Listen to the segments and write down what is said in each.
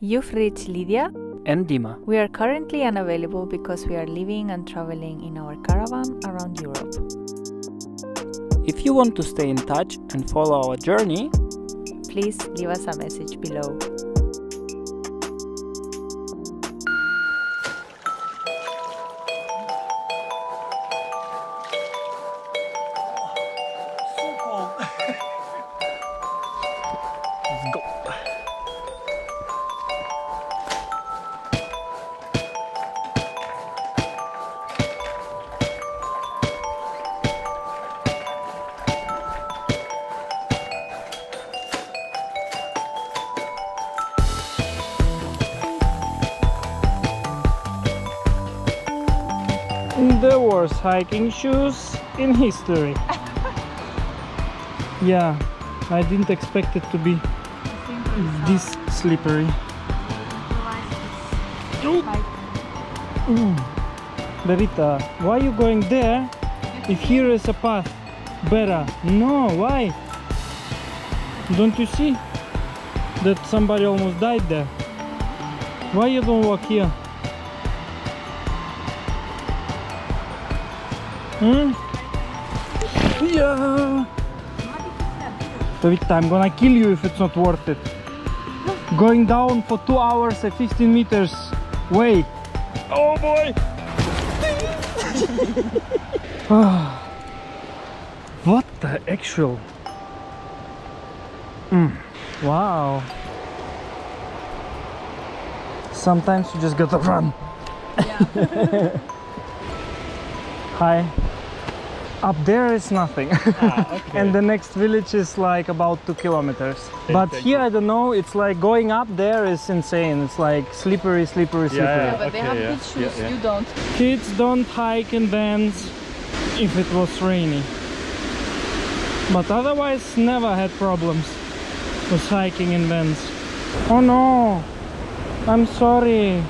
You've reached Lydia and Dima. We are currently unavailable because we are living and traveling in our caravan around Europe. If you want to stay in touch and follow our journey, please leave us a message below. The worst hiking shoes in history. Yeah, I didn't expect it to be this slippery. Berita, why are you going there if here is a path? Better. No, why? Don't you see that somebody almost died there? Why you don't walk here? Yeah. Berita, I'm gonna kill you if it's not worth it. Going down for 2 hours at 15 meters. Wait. Oh boy. What the actual? Wow. Sometimes you just gotta run. Yeah. Hi. Up there is nothing. Okay. And the next village is like about 2 kilometers. But here, I don't know, it's like going up there is insane. It's like slippery, slippery, slippery. Yeah, but they have good shoes, you don't. Kids don't hike in vans if it was rainy. But otherwise, never had problems with hiking in vans. Oh no, I'm sorry.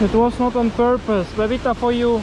It was not on purpose. Berita, for you.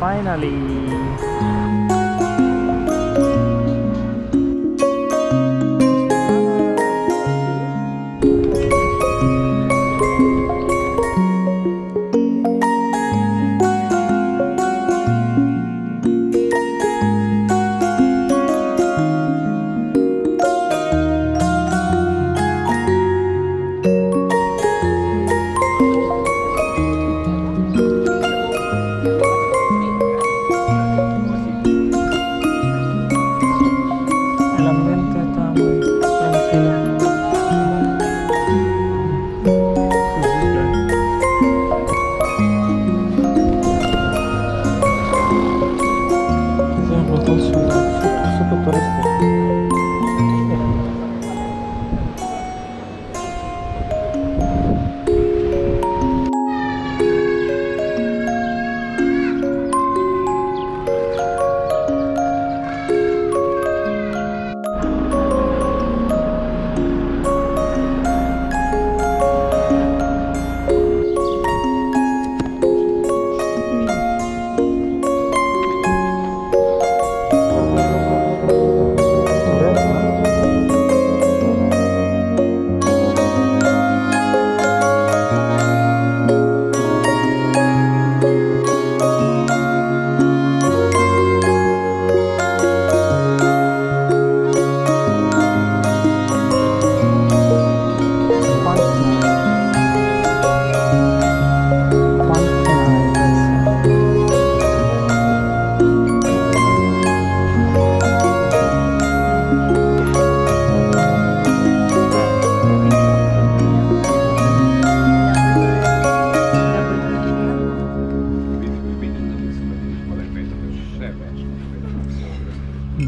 Finally.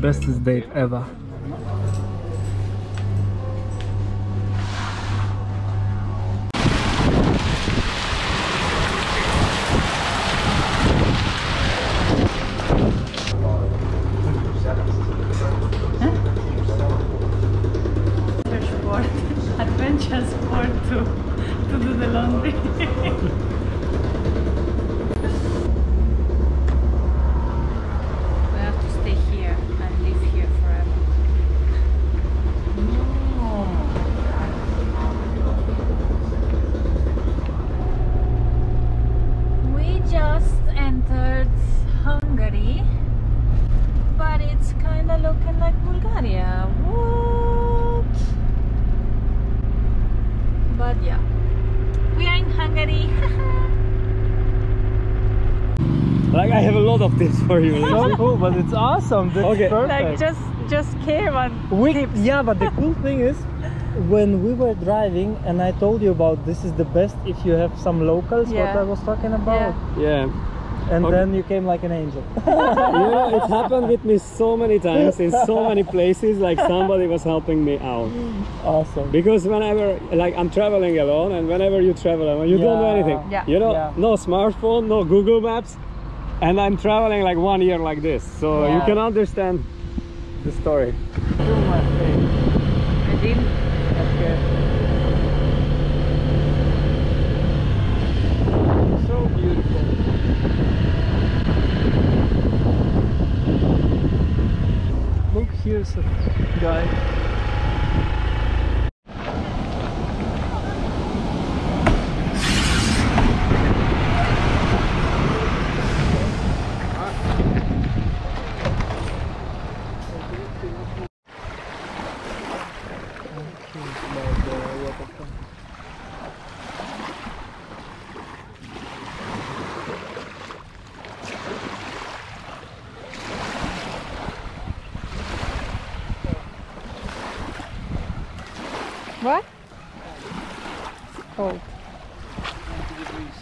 bestest date ever. Like, I have a lot of tips for you. It's so cool, but it's awesome. That's okay. Perfect. Like, just care about tips. Yeah, but the cool thing is, when we were driving and I told you about this is the best if you have some locals, what I was talking about. Yeah. And then you came like an angel. You know, it happened with me so many times in so many places, like somebody was helping me out. Awesome. Because whenever, like, I'm traveling alone, and whenever you travel alone, you don't know anything. Yeah. You know, no smartphone, no Google Maps. And I'm traveling like 1 year like this, so you can understand the story. Do my thing. I did. Okay. So beautiful. Look, here's a guy. What? It's cold. 20 degrees.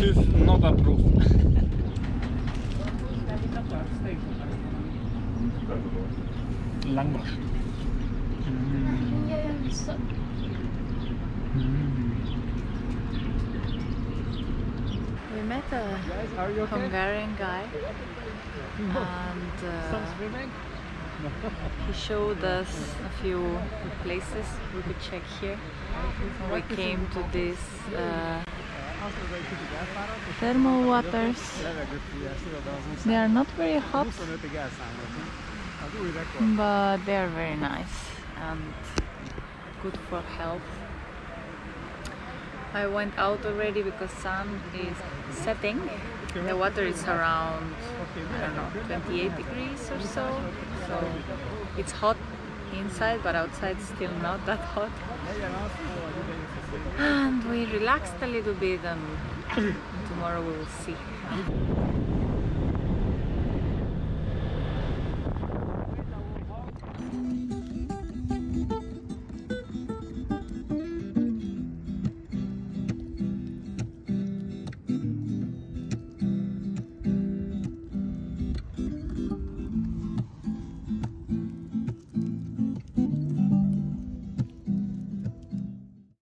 Tooth not approved. Langbosch. We met a Hungarian guy, and he showed us a few places we could check here. We came to this thermal waters. They are not very hot, but they are very nice and good for health. I went out already because sun is setting. The water is around, I don't know, 28 degrees or so. So it's hot inside, but outside it's still not that hot. And we relaxed a little bit, and tomorrow we will see.